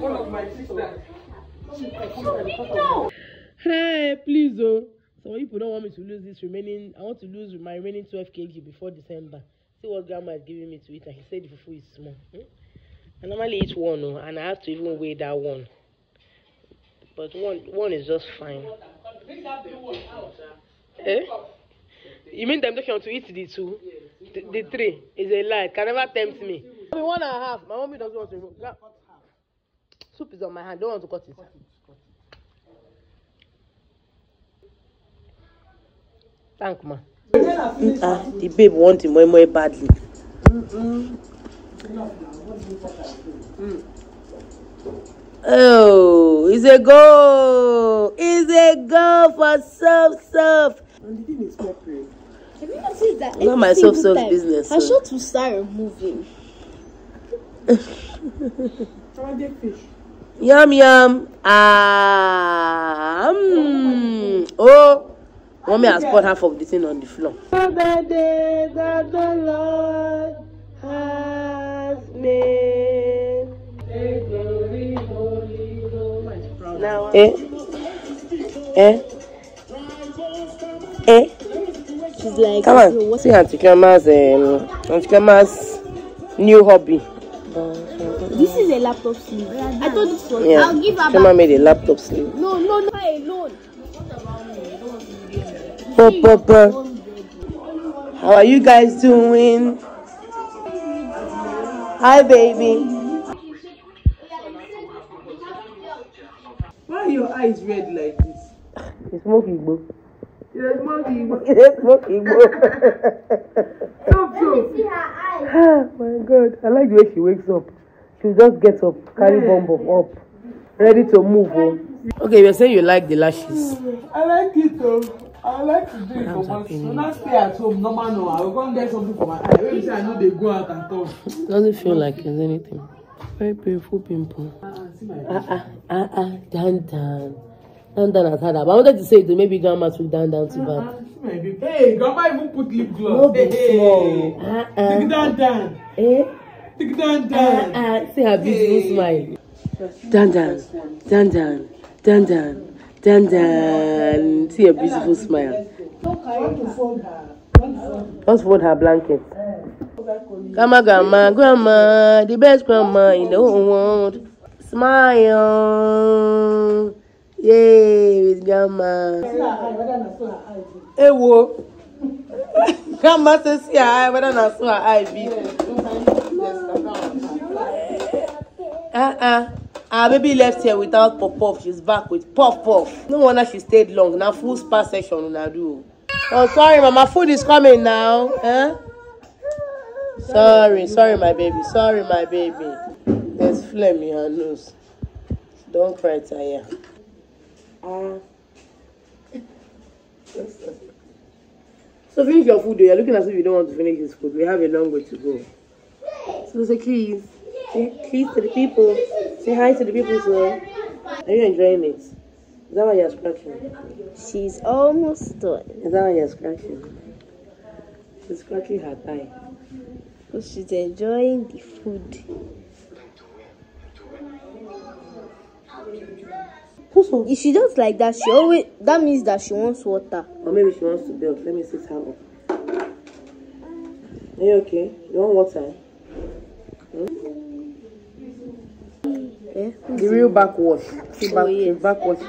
one of my sisters. Hey, please, oh. Some people don't want me to lose this remaining. I want to lose my remaining 12 kg before December. See what grandma is giving me to eat, and he said the fufu is small. I normally eat one, oh, and I have to even weigh that one. But one is just fine. Eh? You mean temptation to eat the two? The three is a lie. Can never tempt me. I mean, 1.5. My mommy doesn't want to remove. Soup is on my hand. Don't want to cut it. Thank ma. The babe wants it more badly. Oh, it's a go! It's a go for soft. And the thing is peppery. Have you noticed that? Not my soft business. So. I should to start removing. Fish. Yum yum. Ah. Oh. Mommy has poured half of the thing on the floor. The days that the Lord has made. Now, she's like, come on, what's see Auntie Grandma's new hobby. This is a laptop sleeve. I thought this was. Yeah. I'll give her. Grandma made a laptop sleeve. No, not alone. How are you guys doing? Hi, baby. Why are your eyes red like this? It's smoking, bro. It's smoking, bro. It's smoking, bro. Let me see her eyes. Oh, my God. I like the way she wakes up. She'll just get up, carry bomb up, ready to move. Oh. Okay, you're saying you like the lashes. I like it, though. I like to do it for once. So now stay at home, no. I will go and get something for my eye. When you say I know they go out and come. Doesn't feel like it's anything. Very painful pimple. Dan has had that. But I wanted to say that maybe grandma took Dan too bad. Hey, grandma even put lip gloss. Hey, take Dan. Eh? Take Dan. See her beautiful smile. Dan, see a beautiful smile. Just fold her blanket. Grandma, the best grandma in the whole world. Smile. Yay, with grandma. Hey, whoa. Grandma says, see her eye, whether I saw her eye be. Our baby left here without pop-puff. She's back with pop-puff. No wonder she stayed long. Now full spa session now do. Oh, sorry, Mama. Food is coming now. Huh? Sorry, my baby. Sorry, my baby. There's phlegm in her nose. Don't cry, Taya. So finish your food. You're looking as if you don't want to finish this food. We have a long way to go. So say please. Say please to the people. Say hi to the people, sir. Are you enjoying it? Is that why you're scratching? She's almost done. Is that why you're scratching? She's scratching her thigh. Because she's enjoying the food. If she does like that, she always. That means that she wants water. Or maybe she wants to build. Let me sit her up. Are you okay? You want water? The real backwash. Backwash.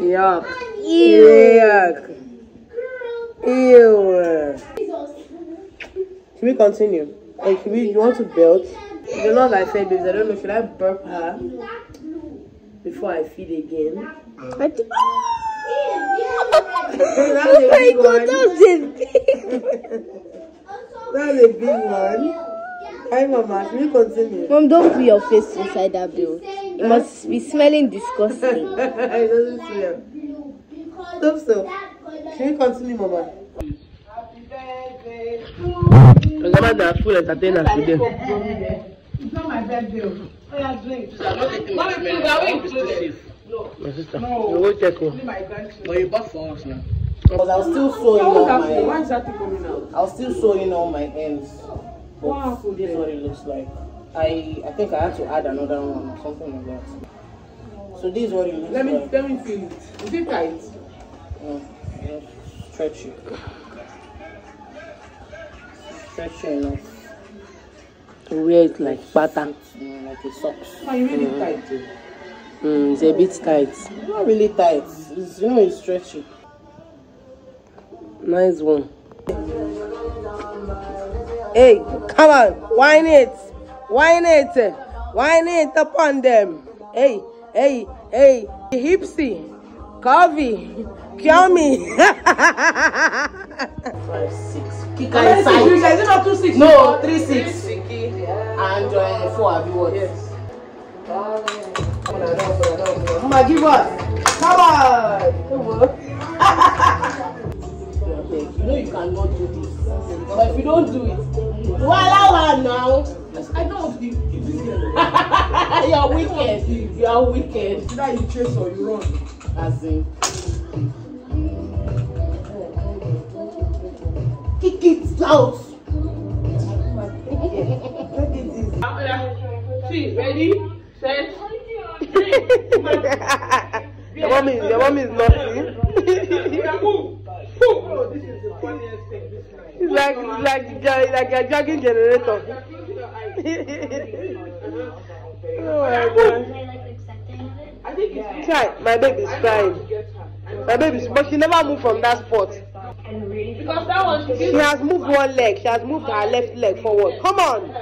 Yuck. Yuck. Ew. Should we continue? Like, you want to build? You know, like I said, because I don't know, should I burp her before I feed again? I do. Oh my God, that's a big one. That's a big one. Hi, Mama. Can you continue? Mom, don't put your face inside that bill. It must be smelling disgusting. It doesn't smell. Stop, stop. Can you continue, Mama? Mama, they are full entertainers today. It's not my birthday. I am drink. My sister, you will check home. But you bought for us now. Because I was still sewing on my hands. Wow, this is what it looks like. I think I had to add another one or something like that. So this is what you need. Let me feel it. Is it tight? Yeah. Stretch it. Stretch it enough. To wear it like pattern. Like a socks. Oh, you really tight too. It's a bit tight. It's not really tight. It's, you know, it's stretchy. Nice one. Hey, come on, whine it upon them. Hey, hey, hey, hipsy, curvy, cure me. 5, 6. Kick out 5. You guys not 2, 6. No, 3, 6. And 4. Have you what? Yes. Come on, give us. Come on. You know you cannot do this. But if you don't do it, now. I don't do it. You're wicked. You are wicked. Either you chase or you run. As in. Kick it out. See, ready, set. Your mom is naughty. Oh, this is the funniest thing. This night. It's like a jogging generator. I think it's crying. My baby's crying. My baby's, but she never moved from that spot. Because that was she has moved one leg. She has moved her left leg forward. Come on,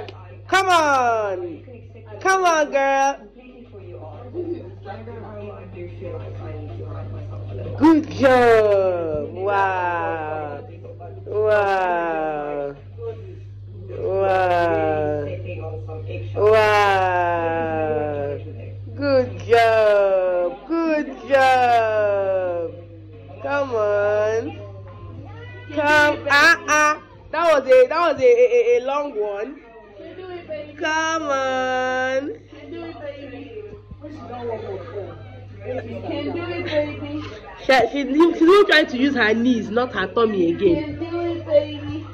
come on, come on, girl. Good job! Wow! Wow! Wow! Wow! Good job! Good job! Come on! Come! That was a long one. Come on! You can do it, baby. She's still trying to use her knees, not her tummy again. You can do it, baby.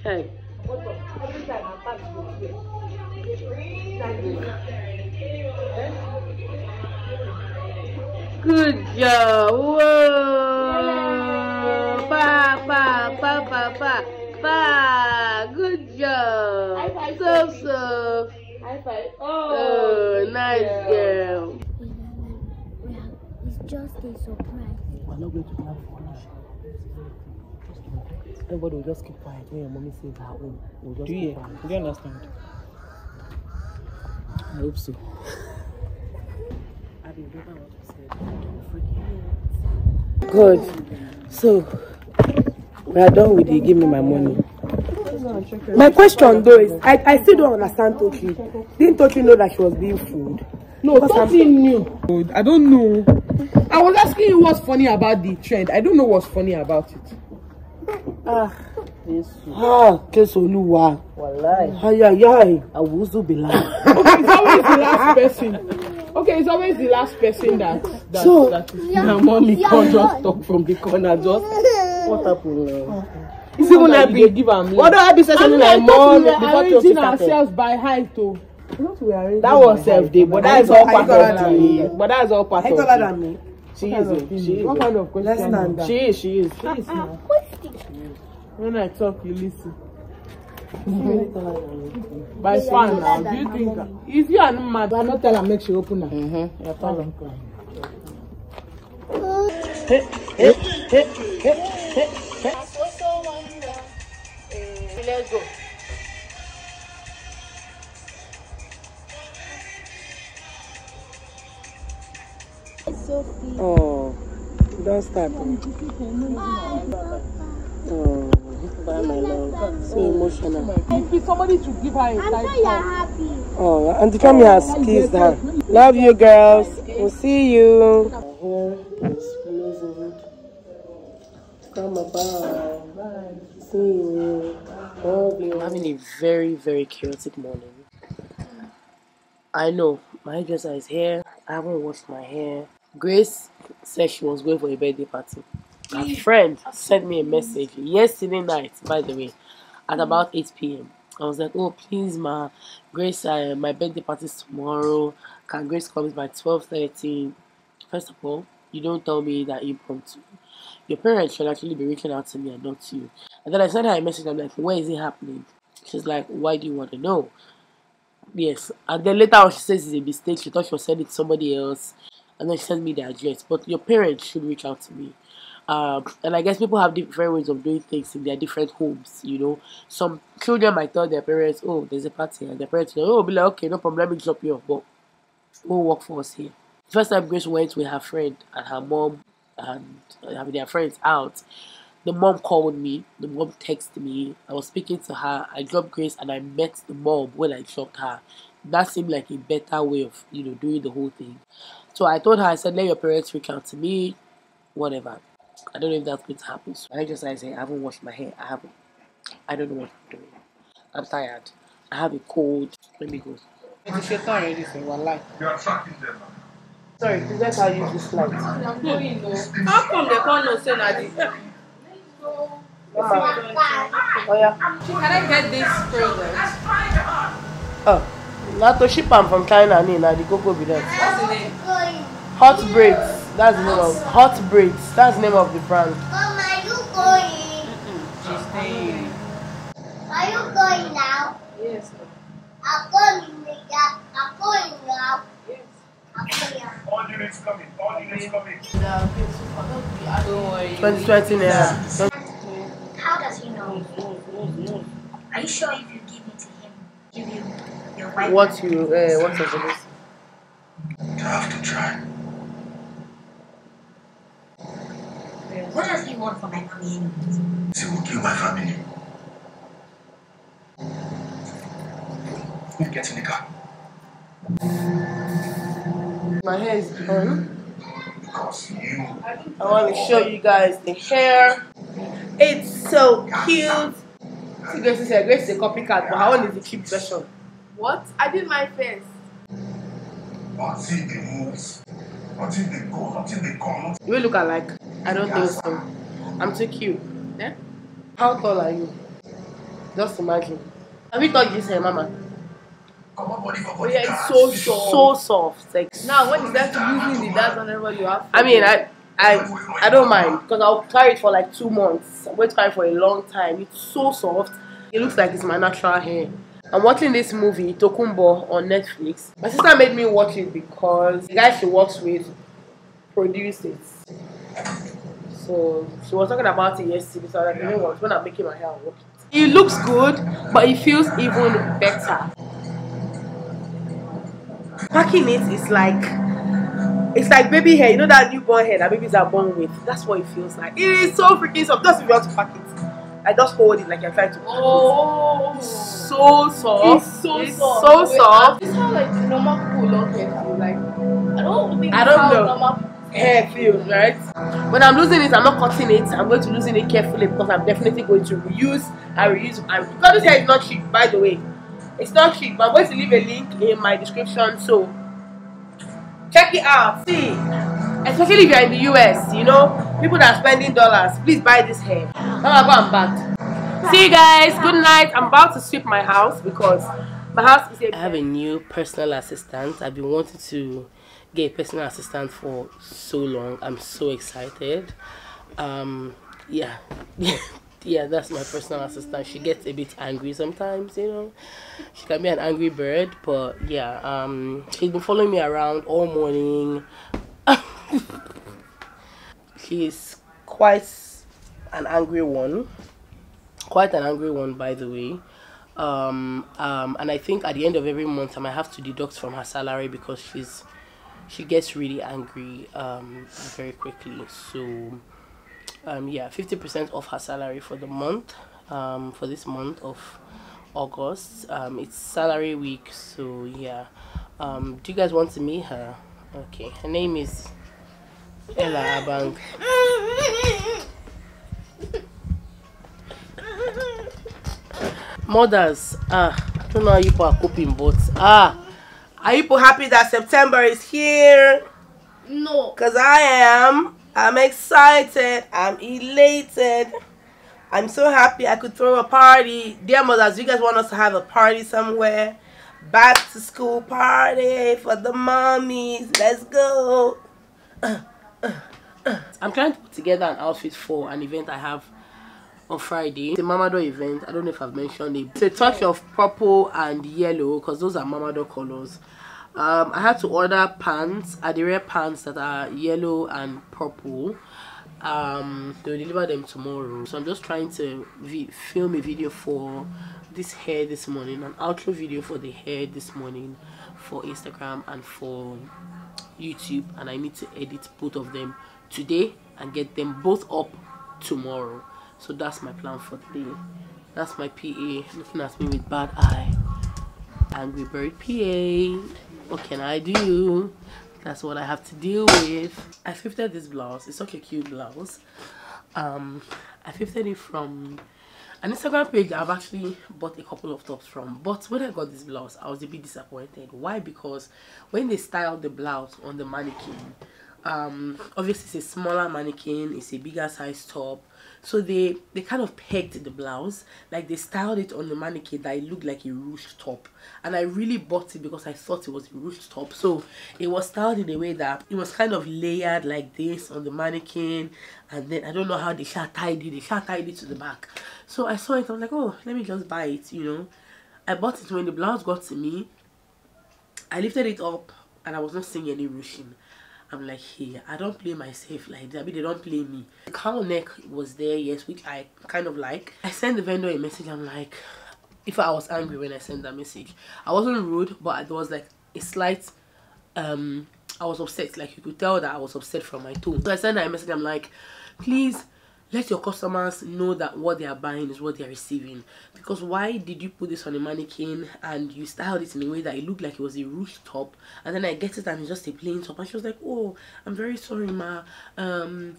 Okay. Good job. Whoa. Pa, pa, pa, pa, pa, pa. Good job. So. High five. Oh, nice girl. It's just a surprise. We're not going to plan for lunch. Everybody will just keep quiet when your mommy says her own. We'll just keep quiet. Do you understand? I hope so. I've been doing what you said. Good. So, we are done with the give me my money. My question though is, I still don't understand Tochi. Didn't Tochi know that she was being fooled? No, Tochi knew. I don't know. I was asking you what's funny about the trend. I don't know what's funny about it. Ah, Kesoluwa. Wallahi. Ayayay. Awuzu Bila. Okay, it's always the last person. Okay, it's always the last person that is. Now, mommy can't just talk from the corner. Just what happened? It's even like they give them. What do I be saying like mom? We are arranging ourselves by height too. That was self-day, but that is all part of me. But that is all part of me. She is. What kind of question? She is. When I talk, you listen. By fun now, do you think? If you are not mad, I not tell her make she open her. You tell her. Hey. Let's go. Oh, don't start. Oh, by my love, so emotional. I feel somebody should give her a hug. I'm sure you're happy. Oh, Auntie Kami has kissed her. Love you, girls. We'll see you. Come about. See you. We're having a very, very chaotic morning. I know my dresser is here. I haven't washed my hair. Grace said she was going for a birthday party. My friend sent me a message yesterday night, by the way, at about 8 p.m. I was like, oh please ma, Grace, my birthday party is tomorrow, can Grace come by 12:30? First of all, you don't tell me that impromptu. Your parents should actually be reaching out to me and not to you. And then I sent her a message, I'm like, where is it happening? She's like, why do you want to know? Yes. And then later on she says it's a mistake, she thought she was sending it to somebody else. And then she sent me the address. But your parents should reach out to me. And I guess people have different ways of doing things in their different homes, you know. Some children might tell their parents, oh, there's a party. And their parents will be like, okay, no problem, let me drop you off. But we'll work for us here. First time Grace went with her friend and her mom and their friends out, the mom called me, the mom texted me, I was speaking to her, I dropped Grace and I met the mom when I dropped her. That seemed like a better way of, you know, doing the whole thing. So I told her, I said, let your parents reach out to me, whatever. I don't know if that's going to happen. So I just like say, I haven't washed my hair, I don't know what I'm doing. I'm tired, I have a cold, let me go. You're attracting them. Sorry, is that how you use light? I'm going though. How come they can't know say that this? Oh yeah. Can I get this product? Oh, Latoship I'm from China, Nina, the cocoa be that. What's the name? Hot Braids. That's the name of Hot Braids. That's the name of the brand. Mom, are you going? She's staying. Are you going now? Yes. I'm going now. All units coming, all units coming. 2020 now. How does he know? Are you sure if you give it to him, give you your wife? What you, what is this? You have to try. What does he want for my family anyways? He will kill my family. You get in the car. My hair is done. Because you, I want to show you guys the hair. It's so cute. See, Grace is a copycat, but how one is the cheap version? What? I did my face. Until they move, until they go, until they come. You will look alike. I don't think so. I'm too cute. Yeah? How tall are you? Just imagine. Have you touched this hair, Mama? Oh yeah, it's so soft. So soft. Like now, when is that using the dance whenever you have? I mean, I don't mind because I'll carry it for like 2 months. I won't carry it for a long time. It's so soft. It looks like it's my natural hair. I'm watching this movie Tokunbo on Netflix. My sister made me watch it because the guy she works with produced it. So she was talking about it yesterday. So I was like, you know what? When I'm making my hair, I'll work it. It looks good, but it feels even better. Packing it is like, it's like baby hair. You know that newborn hair that babies are born with? That's what it feels like. It is so freaking soft. Just if you want to pack it, I just hold it like I'm trying to pack it. Oh, it's so soft. It's so soft. It's how like the normal cool long hair feels like. I don't think it's how normal hair feels, right? When I'm losing it, I'm not cutting it. I'm going to losing it carefully because I'm definitely going to reuse and reuse. Because this hair is not cheap, by the way. It's not cheap, but I'm going to leave a link in my description, so check it out. See, especially if you're in the US, you know, people that are spending dollars, please buy this hair. Now go and back. See you guys, good night. I'm about to sweep my house because my house is I have a new personal assistant. I've been wanting to get a personal assistant for so long. I'm so excited. Yeah. Yeah, that's my personal assistant. She gets a bit angry sometimes, you know. She can be an angry bird, but yeah, she's been following me around all morning. She's quite an angry one. Quite an angry one, by the way. And I think at the end of every month I might have to deduct from her salary because she gets really angry very quickly. So yeah, 50% of her salary for the month, for this month of August. It's salary week, so yeah. Do you guys want to meet her? Okay, her name is Ella Abang. Mothers, I don't know how you people are coping, but are you people happy that September is here? No, because I am. I'm excited, I'm elated, I'm so happy I could throw a party. Dear mothers, you guys want us to have a party somewhere? Back to school party for the mommies. Let's go. I'm trying to put together an outfit for an event I have on Friday. It's a Mamado event. I don't know if I've mentioned it. It's a touch of purple and yellow because those are Mamado colors. I had to order pants, Adire pants that are yellow and purple. They'll deliver them tomorrow. So I'm just trying to film a video for this hair this morning, an outro video for the hair this morning for Instagram and for YouTube, and I need to edit both of them today and get them both up tomorrow. So that's my plan for today. That's my PA looking at me with bad eye. Angry bird PA. What can I do? That's what I have to deal with. I thrifted this blouse. It's such a cute blouse. I thrifted it from an Instagram page I've actually bought a couple of tops from. But when I got this blouse, I was a bit disappointed. Why? Because when they styled the blouse on the mannequin, obviously it's a smaller mannequin, it's a bigger size top. So they kind of pegged the blouse, like they styled it on the mannequin that it looked like a ruched top. And I really bought it because I thought it was a ruched top. So it was styled in a way that it was kind of layered like this on the mannequin. And then I don't know how they tied it to the back. So I saw it, I was like, oh, let me just buy it, you know. I bought it. When the blouse got to me, I lifted it up and I was not seeing any ruching. I'm like, hey, I don't play myself like that. I mean, they don't play me. The cow neck was there, yes, which I kind of like. I sent the vendor a message. I'm like, if I was angry when I sent that message, I wasn't rude, but there was like a slight, I was upset. Like you could tell that I was upset from my tone. So I sent her a message. I'm like, please let your customers know that what they are buying is what they are receiving. Because why did you put this on a mannequin and you styled it in a way that it looked like it was a ruched top, and then I get it and it's just a plain top? And she was like, oh, I'm very sorry, ma. Didn't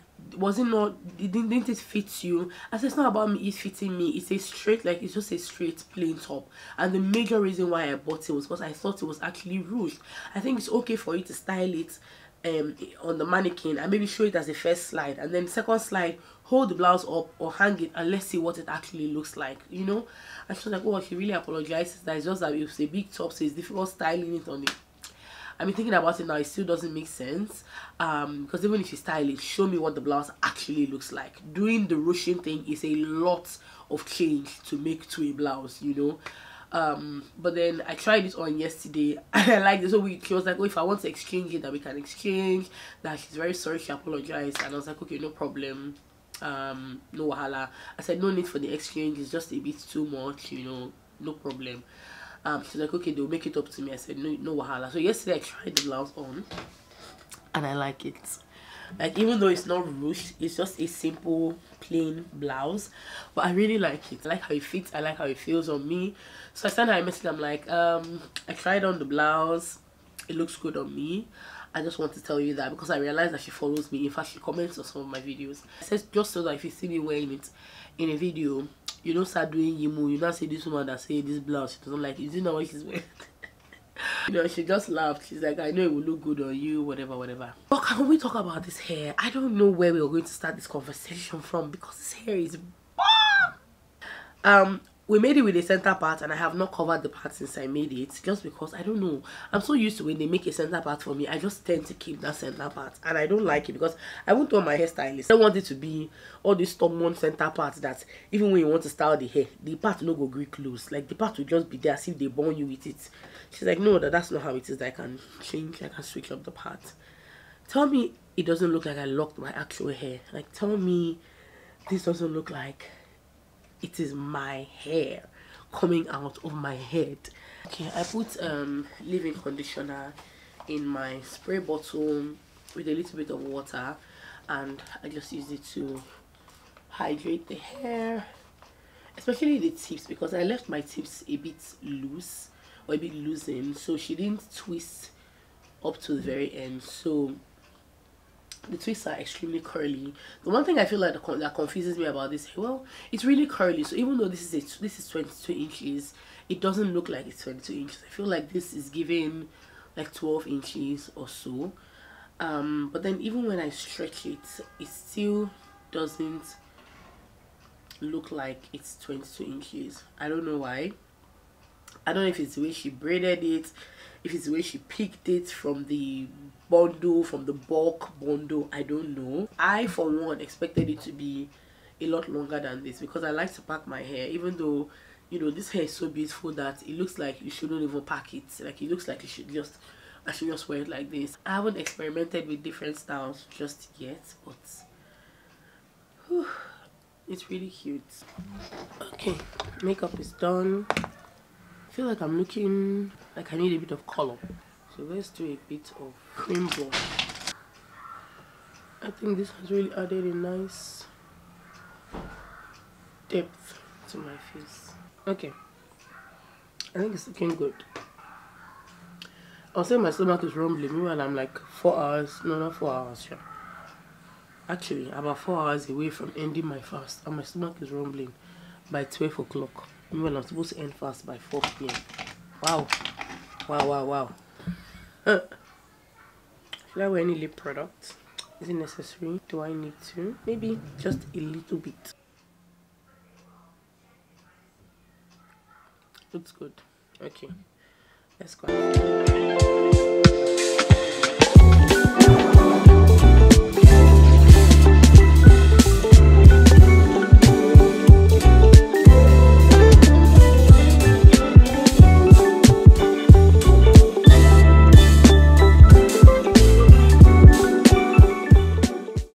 it fit you? I said, it's not about me, it's fitting me. It's a straight, like, it's just a straight plain top. And the major reason why I bought it was because I thought it was actually ruched. I think it's okay for you to style it on the mannequin and maybe show it as the first slide, and then second slide hold the blouse up or hang it and let's see what it actually looks like, you know. And she was like, oh, she really apologizes that it's just that it's a big top, so it's difficult styling it on it. I mean, thinking about it now, it still doesn't make sense, because even if you style it, show me what the blouse actually looks like. Doing the ruching thing is a lot of change to make to a blouse, you know. But then I tried it on yesterday and I liked it. So she was like, oh, if I want to exchange it, that we can exchange. That she's very sorry, she apologized. And I was like, okay, no problem. No wahala. I said, no need for the exchange, it's just a bit too much, you know, no problem. She's like, okay, they'll make it up to me. I said, no wahala. So yesterday I tried the blouse on and I like it. Like, even though it's not ruched, it's just a simple plain blouse, but I really like it. I like how it fits, I like how it feels on me. So I sent her a message. I'm like, I tried on the blouse, it looks good on me. I just want to tell you that because I realized that she follows me. In fact, she comments on some of my videos. It says, just so that if you see me wearing it in a video, you don't start doing yimu, you not say this woman that say this blouse she doesn't like it. You know what she's wearing? You know, she just laughed. She's like, I know it will look good on you, whatever, whatever. But can we talk about this hair? I don't know where we are going to start this conversation from because this hair is bomb. We made it with a center part and I have not covered the part since I made it, just because I don't know. I'm so used to when they make a center part for me, I just tend to keep that center part, and I don't like it because I won't tell my hairstylist. I don't want it to be all this stubborn center part that even when you want to style the hair, the part will not go great close. Like, the part will just be there as if they burn you with it. She's like, no, that's not how it is, that I can change, I can switch up the part. Tell me it doesn't look like I locked my actual hair. Like, tell me this doesn't look like it is my hair coming out of my head. Okay, I put leave-in conditioner in my spray bottle with a little bit of water, and I just use it to hydrate the hair, especially the tips, because I left my tips a bit loose or a bit loosened, so she didn't twist up to the very end. So the twists are extremely curly. The one thing I feel like that confuses me about this hair, well, it's really curly. So even though this is 22 inches, it doesn't look like it's 22 inches. I feel like this is giving like 12 inches or so. But then even when I stretch it, it still doesn't look like it's 22 inches. I don't know why. I don't know if it's the way she braided it, if it's the way she picked it from the bundle, from the bulk bundle. I don't know. I for one expected it to be a lot longer than this, because I like to pack my hair, even though, you know, this hair is so beautiful that it looks like you shouldn't even pack it. Like, it looks like you should just, I should just wear it like this. I haven't experimented with different styles just yet, but whew, it's really cute. Okay, makeup is done. I feel like I'm looking like I need a bit of color, so let's do a bit of cream blush. I think this has really added a nice depth to my face. Okay, I think it's looking good. I'll say my stomach is rumbling, meanwhile I'm like 4 hours, no, not 4 hours, yeah, actually about 4 hours away from ending my fast, and my stomach is rumbling by 12 o'clock. Meanwhile I'm supposed to end fast by 4 p.m. Wow, wow, wow, wow. Should I wear any lip product? Is it necessary? Do I need to? Maybe just a little bit. Looks good. Okay, let's go.